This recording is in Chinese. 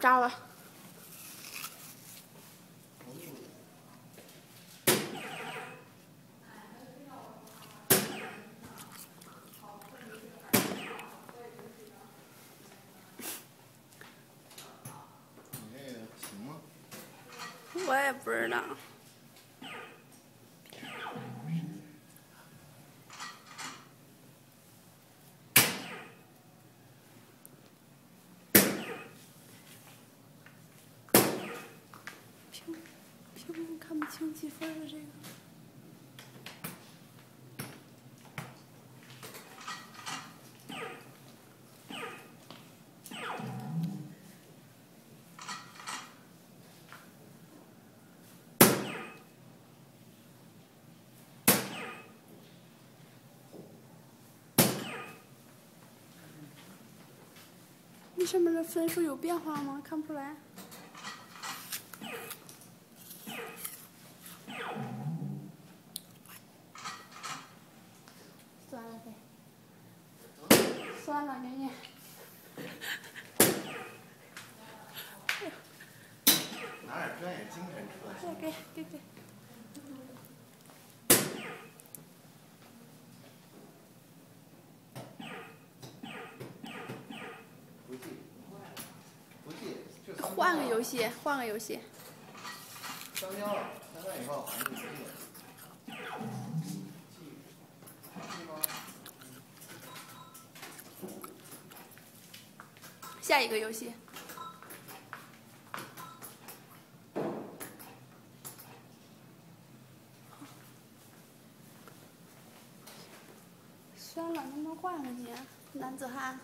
炸了。你这个行吗？我也不知道。 屏幕看不清几分了，这个。你上面的分数有变化吗？看不出来。 算了，给你。拿点专业精神出来。给。不记，换个游戏，换个游戏。香蕉，香蕉以后还是不记得。 下一个游戏。算了，能不能换个你，男子汉？